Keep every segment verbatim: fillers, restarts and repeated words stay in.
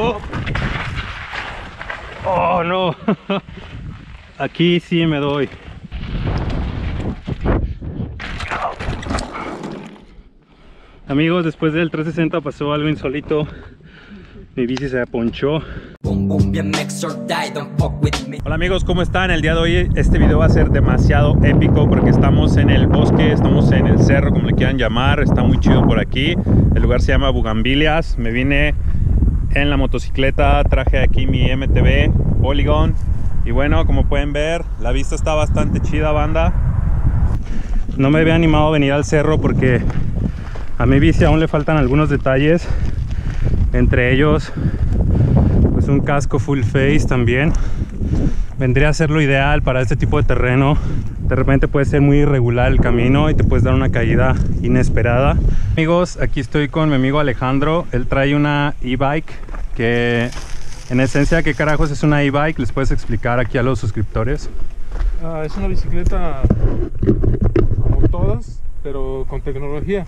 algo. Oh no, aquí sí me doy. Amigos, después del trescientos sesenta pasó algo insólito. Mi bici se ponchó. Hola amigos, ¿cómo están? El día de hoy este video va a ser demasiado épico porque estamos en el bosque, estamos en el cerro, como le quieran llamar. Está muy chido por aquí. El lugar se llama Bugambialias. Me vine en la motocicleta, traje aquí mi M T B Polygon. Y bueno, como pueden ver, la vista está bastante chida, banda. No me había animado a venir al cerro porque a mi bici aún le faltan algunos detalles. Entre ellos, pues un casco full face también. Vendría a ser lo ideal para este tipo de terreno. De repente puede ser muy irregular el camino y te puedes dar una caída inesperada. Amigos, aquí estoy con mi amigo Alejandro. Él trae una e-bike que, en esencia, ¿qué carajos es una e-bike? ¿Les puedes explicar aquí a los suscriptores? Ah, es una bicicleta como todas, pero con tecnología.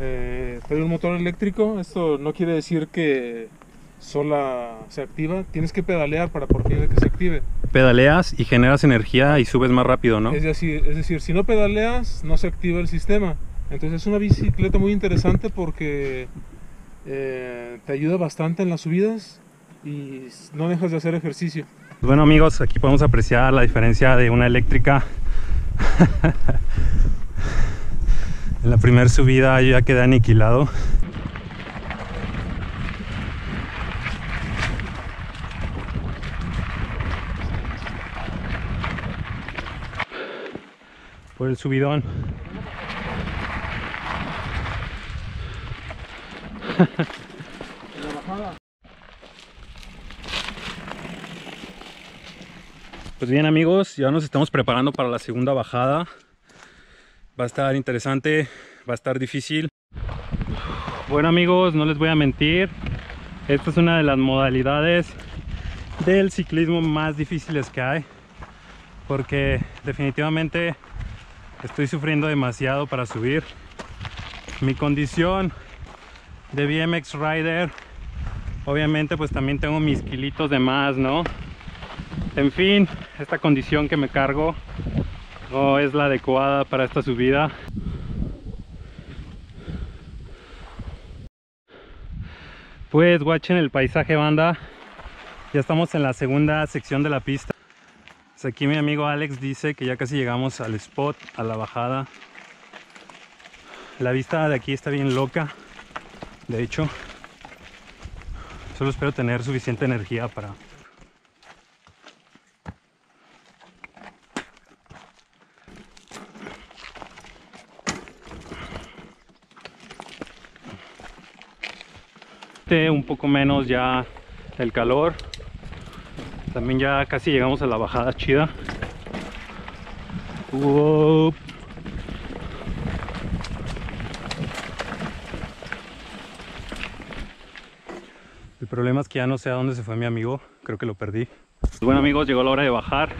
Eh, trae un motor eléctrico. Esto no quiere decir que sola se activa, tienes que pedalear para por fin que se active. Pedaleas y generas energía y subes más rápido, ¿no? Es decir, es decir, si no pedaleas no se activa el sistema. Entonces es una bicicleta muy interesante porque eh, te ayuda bastante en las subidas y no dejas de hacer ejercicio. Bueno amigos, aquí podemos apreciar la diferencia de una eléctrica. En la primera subida yo ya quedé aniquilado. Por el subidón. Pues bien amigos, ya nos estamos preparando para la segunda bajada. Va a estar interesante, va a estar difícil. Bueno amigos, no les voy a mentir, esta es una de las modalidades del ciclismo más difíciles que hay, porque definitivamente estoy sufriendo demasiado para subir. Mi condición de B M X rider, obviamente pues también tengo mis kilitos de más, ¿no? En fin, esta condición que me cargo no es la adecuada para esta subida. Pues guachen el paisaje, banda. Ya estamos en la segunda sección de la pista. Pues aquí mi amigo Alex dice que ya casi llegamos al spot, a la bajada. La vista de aquí está bien loca. De hecho, solo espero tener suficiente energía para... un poco menos ya el calor. También ya casi llegamos a la bajada chida. Wow. El problema es que ya no sé a dónde se fue mi amigo, creo que lo perdí. Bueno amigos, llegó la hora de bajar.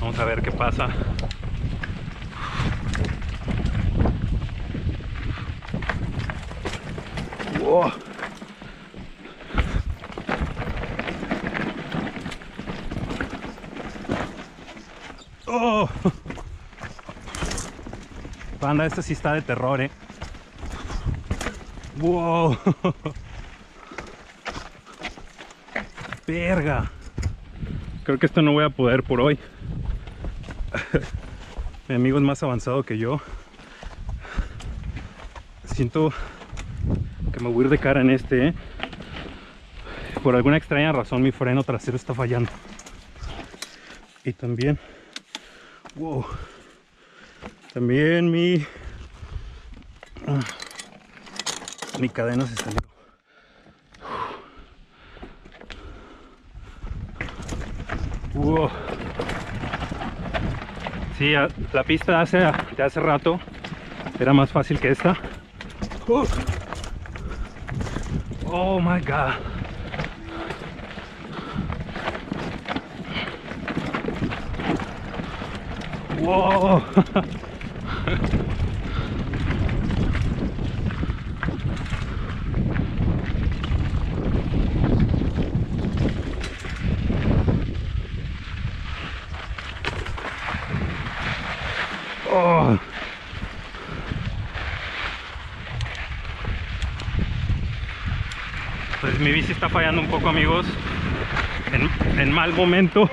Vamos a ver qué pasa. Wow. Oh. Banda, esto sí está de terror, eh. Wow. Verga. Creo que esto no voy a poder por hoy. Mi amigo es más avanzado que yo. Siento que me voy a ir de cara en este, eh. Por alguna extraña razón mi freno trasero está fallando. Y también... Wow. También mi mi cadena se salió. Wow. Sí, la pista hace, de hace rato era más fácil que esta. Oh, oh my god. Wow. Oh. Pues mi bici está fallando un poco, amigos, en, en mal momento.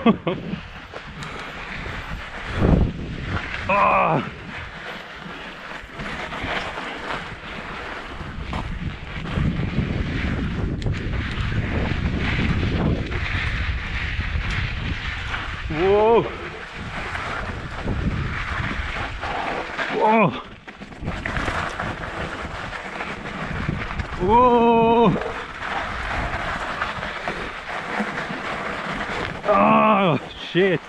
Oh. Wow. Wow. Wow. Oh, shit.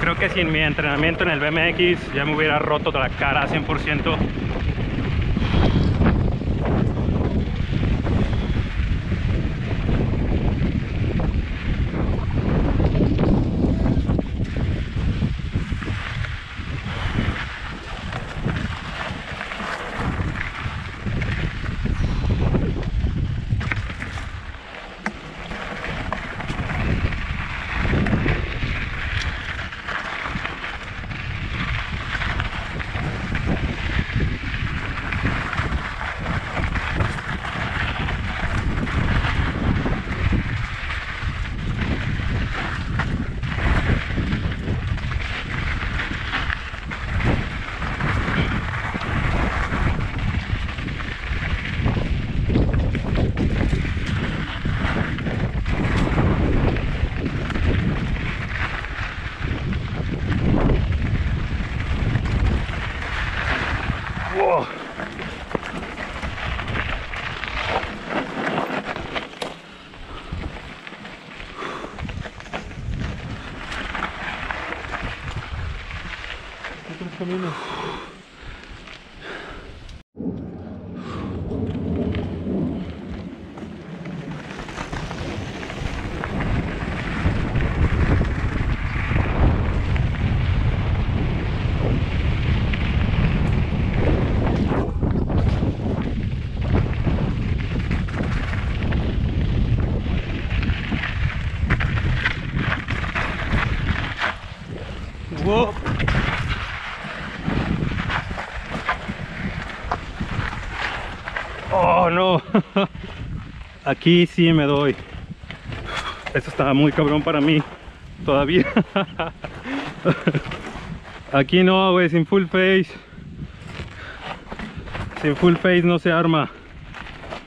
Creo que sin mi entrenamiento en el B M X ya me hubiera roto la cara cien por ciento. Aquí sí me doy. Esto estaba muy cabrón para mí todavía. Aquí no, güey, sin full face. Sin full face no se arma.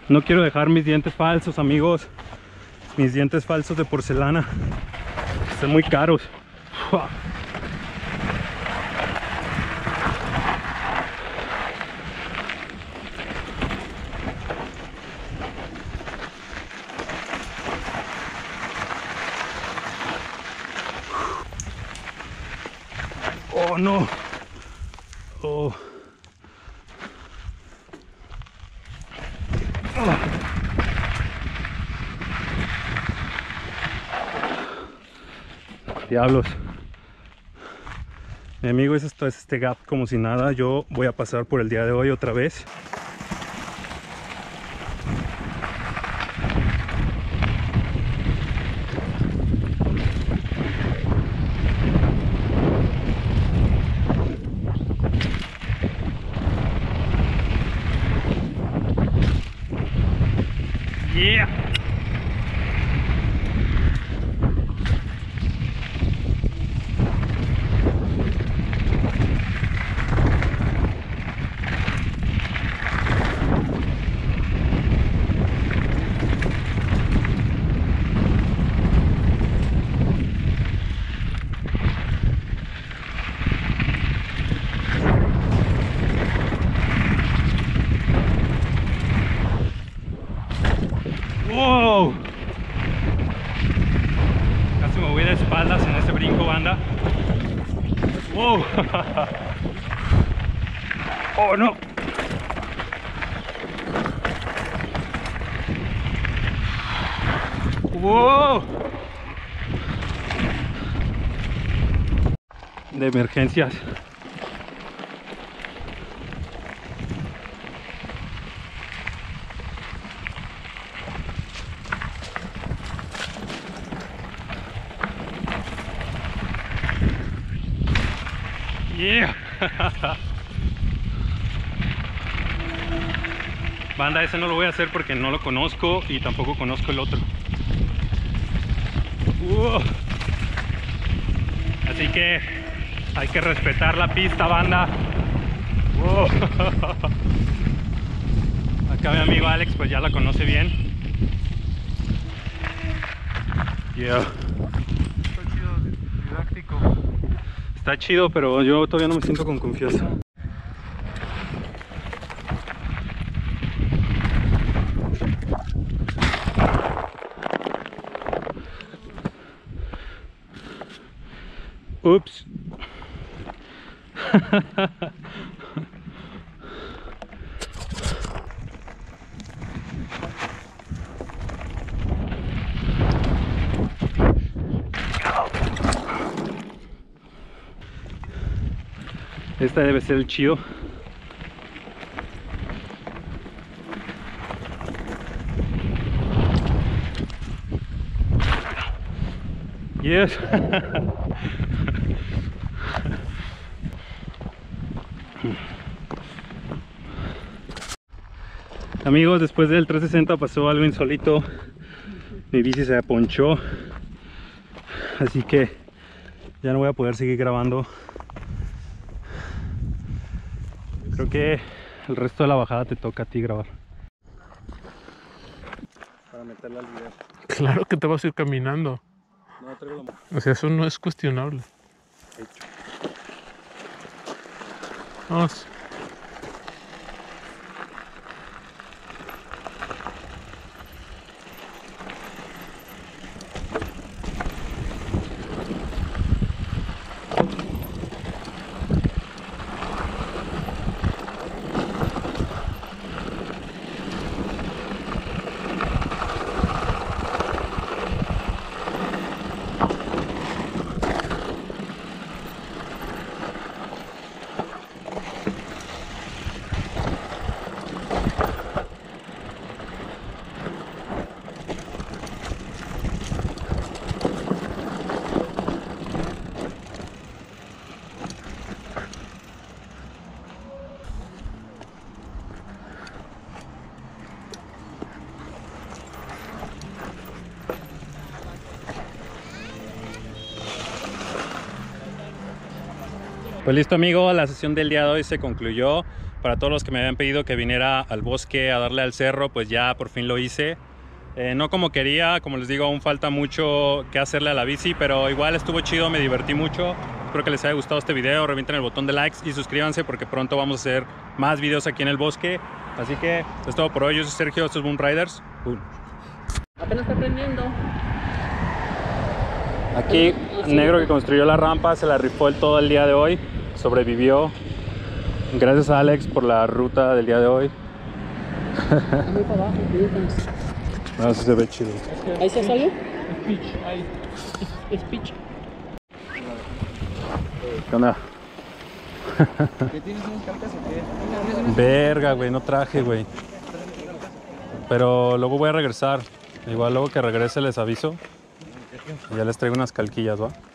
No quiero dejar mis dientes falsos, amigos. Mis dientes falsos de porcelana. Están muy caros. Oh no, oh. Oh. Diablos, mi amigo, eso es este gap como si nada. Yo voy a pasar por el día de hoy otra vez. Yeah. Oh no. Wow. De emergencias. Yeah. Banda, ese no lo voy a hacer porque no lo conozco y tampoco conozco el otro. Uh. Así que hay que respetar la pista, banda. Uh. Acá mi amigo Alex pues ya la conoce bien. Yeah. Está chido, didáctico. Está chido, pero yo todavía no me siento con confianza. Ups. Este debe ser el chido. Yes. Amigos, después del trescientos sesenta pasó algo insólito. Mi bici se aponchó, así que ya no voy a poder seguir grabando. Creo que el resto de la bajada te toca a ti grabar. Para meterla al video. Claro que te vas a ir caminando. No, traigo la mano. O sea, eso no es cuestionable. Hecho. Vamos. Pues listo, amigo, la sesión del día de hoy se concluyó. Para todos los que me habían pedido que viniera al bosque a darle al cerro, pues ya por fin lo hice. Eh, no como quería, como les digo, aún falta mucho que hacerle a la bici, pero igual estuvo chido, me divertí mucho. Espero que les haya gustado este video, revienten el botón de likes y suscríbanse porque pronto vamos a hacer más videos aquí en el bosque. Así que eso es todo por hoy, yo soy Sergio, esto es Boom Riders. Boom. Apenas está aprendiendo. Aquí, negro que construyó la rampa, se la rifó el todo el día de hoy, sobrevivió. Gracias a Alex por la ruta del día de hoy. No, eso se ve chido. ¿Ahí se sale? Es pitch. ¿Qué onda? ¿Qué tienes unas cartas o qué? Verga, güey, no traje, güey. Pero luego voy a regresar. Igual luego que regrese les aviso. Ya les traigo unas calquillas, ¿va?